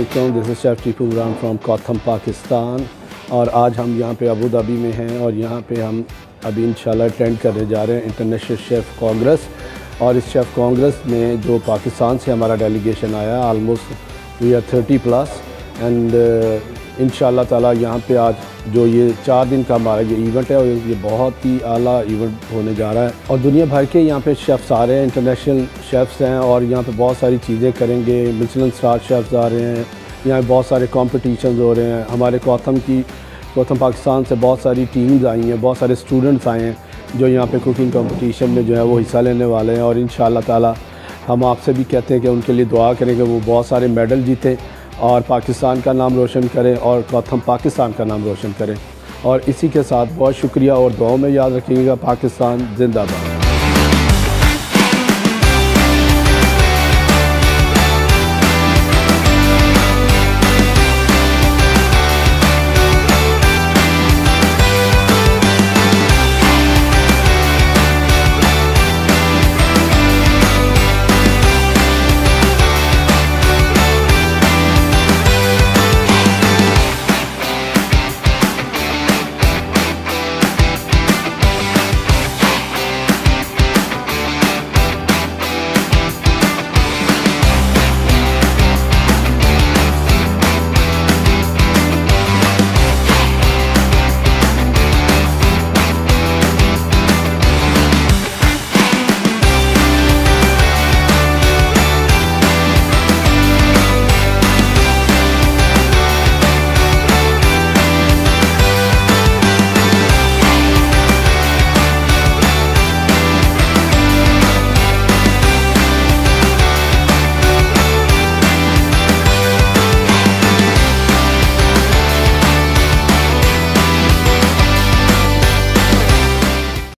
वालेकुम, this is chef Tipu Ram from कोथम पाकिस्तान। और आज हम यहाँ पे अबू धाबी में हैं और यहाँ पे हम अभी इंशाल्लाह अटेंड करने जा रहे हैं इंटरनेशनल शेफ़ कांग्रेस। और इस शेफ़ कांग्रेस में जो पाकिस्तान से हमारा डेलीगेशन आया, आलमोस्ट वी आर 30+, एंड इंशाल्लाह ताला यहाँ पे आज जो ये 4 दिन का हमारा ये इवेंट है और ये बहुत ही आला इवेंट होने जा रहा है। और दुनिया भर के यहाँ पे शेफ़्स आ रहे हैं, इंटरनेशनल शेफ़्स हैं और यहाँ पे बहुत सारी चीज़ें करेंगे। मिचलन स्टार शेफ़्स आ रहे हैं, यहाँ बहुत सारे कॉम्पिटिशन हो रहे हैं। हमारे कोथम पाकिस्तान से बहुत सारी टीम्स आई हैं, बहुत सारे स्टूडेंट्स आए हैं जो यहाँ पर कुकिंग कॉम्पिटिशन में जो है वो हिस्सा लेने वाले हैं। और इंशाल्लाह ताला हम आपसे भी कहते हैं कि उनके लिए दुआ करें कि वो बहुत सारे मेडल जीतें और पाकिस्तान का नाम रोशन करें और कोथम पाकिस्तान का नाम रोशन करें। और इसी के साथ बहुत शुक्रिया और दुआओं में याद रखिएगा। पाकिस्तान जिंदाबाद।